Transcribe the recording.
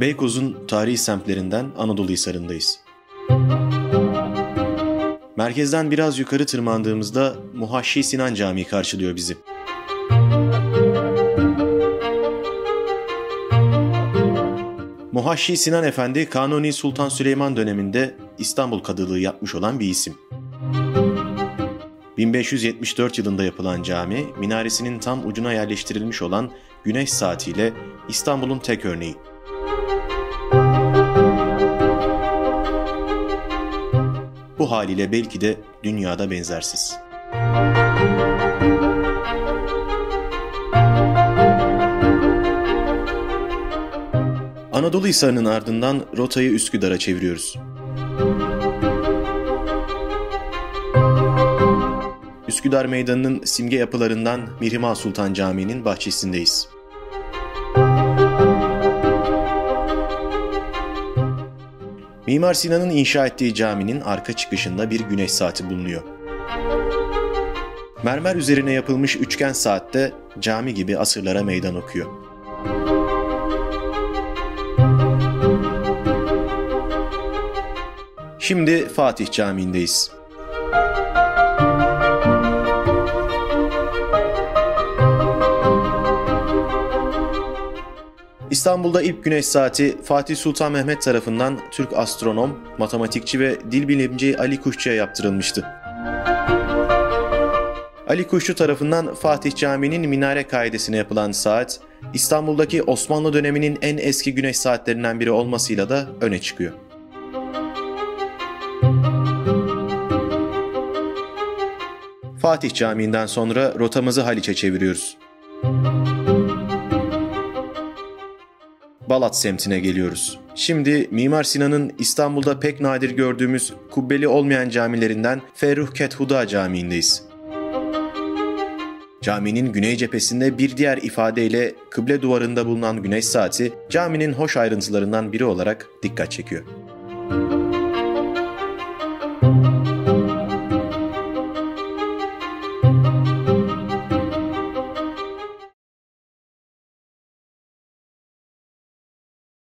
Beykoz'un tarihi semtlerinden Anadolu Hisarı'ndayız. Merkezden biraz yukarı tırmandığımızda Muhasşi Sinan Camii karşılıyor bizi. Muhasşi Sinan Efendi, Kanuni Sultan Süleyman döneminde İstanbul kadılığı yapmış olan bir isim. 1574 yılında yapılan cami, minaresinin tam ucuna yerleştirilmiş olan Güneş Saati ile İstanbul'un tek örneği. Bu haliyle belki de dünyada benzersiz. Anadolu Hisarı'nın ardından rotayı Üsküdar'a çeviriyoruz. Üsküdar Meydanı'nın simge yapılarından Mihrimah Sultan Camii'nin bahçesindeyiz. Mimar Sinan'ın inşa ettiği caminin arka çıkışında bir güneş saati bulunuyor. Mermer üzerine yapılmış üçgen saatte cami gibi asırlara meydan okuyor. Şimdi Fatih Camii'ndeyiz. İstanbul'da ilk güneş saati Fatih Sultan Mehmet tarafından Türk astronom, matematikçi ve dil bilimci Ali Kuşçu'ya yaptırılmıştı. Ali Kuşçu tarafından Fatih Camii'nin minare kaidesine yapılan saat, İstanbul'daki Osmanlı döneminin en eski güneş saatlerinden biri olmasıyla da öne çıkıyor. Fatih Camii'nden sonra rotamızı Haliç'e çeviriyoruz. Balat semtine geliyoruz. Şimdi Mimar Sinan'ın İstanbul'da pek nadir gördüğümüz kubbeli olmayan camilerinden Ferruh Kethuda Camii'ndeyiz. Caminin güney cephesinde bir diğer ifadeyle kıble duvarında bulunan güneş saati, caminin hoş ayrıntılarından biri olarak dikkat çekiyor.